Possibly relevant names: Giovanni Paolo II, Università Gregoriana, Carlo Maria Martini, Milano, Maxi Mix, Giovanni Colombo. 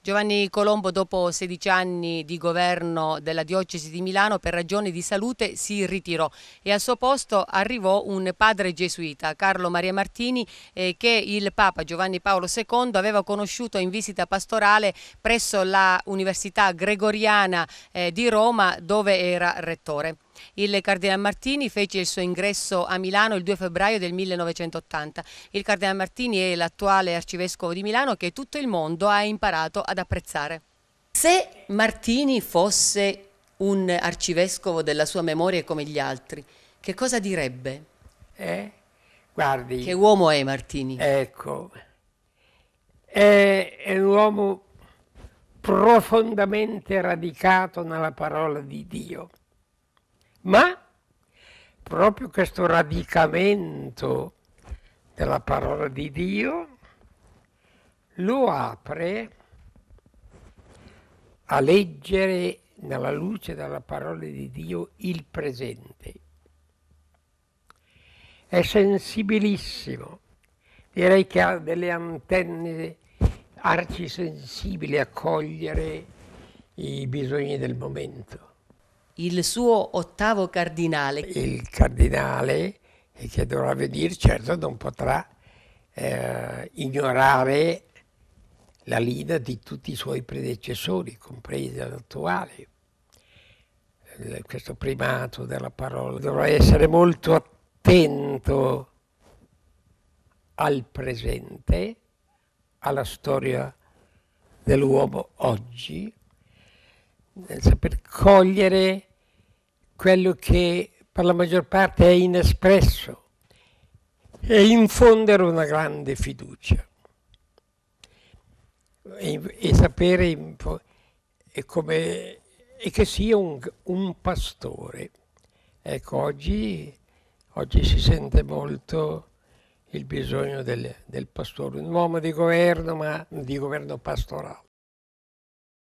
Giovanni Colombo, dopo 16 anni di governo della diocesi di Milano, per ragioni di salute si ritirò e al suo posto arrivò un padre gesuita, Carlo Maria Martini, che il Papa Giovanni Paolo II aveva conosciuto in visita pastorale presso la Università Gregoriana di Roma, dove era rettore. Il Cardinale Martini fece il suo ingresso a Milano il 2 febbraio del 1980. Il Cardinale Martini è l'attuale arcivescovo di Milano che tutto il mondo ha imparato ad apprezzare. Se Martini fosse un arcivescovo della sua memoria come gli altri, che cosa direbbe? Guardi, che uomo è Martini? Ecco, è un uomo profondamente radicato nella parola di Dio. Ma proprio questo radicamento della parola di Dio lo apre a leggere nella luce della parola di Dio il presente. È sensibilissimo, direi che ha delle antenne arcisensibili a cogliere i bisogni del momento. Il suo ottavo cardinale. Il cardinale che dovrà venire certo non potrà ignorare la linea di tutti i suoi predecessori, compresi l'attuale. Questo primato della parola dovrà essere molto attento al presente, alla storia dell'uomo oggi, nel saper cogliere quello che per la maggior parte è inespresso e infondere una grande fiducia e sapere come, e che sia un pastore. Ecco, oggi si sente molto il bisogno del pastore, un uomo di governo, ma di governo pastorale.